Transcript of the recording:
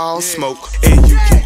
all smoke, and you can